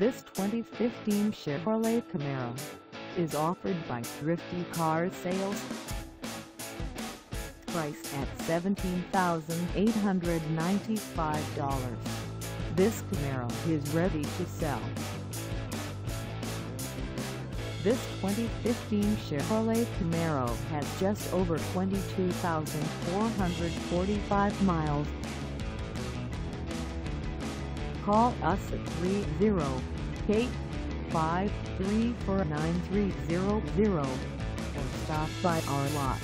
This 2015 Chevrolet Camaro is offered by Thrifty Car Sales. Priced at $17,895, this Camaro is ready to sell. This 2015 Chevrolet Camaro has just over 22,445 miles. Call us at 308-534-9300 or stop by our lot.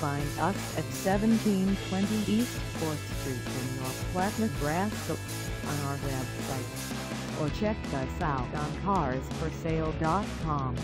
Find us at 1720 East 4th Street in North Platte, Nebraska on our website, or check us out on carsforsale.com.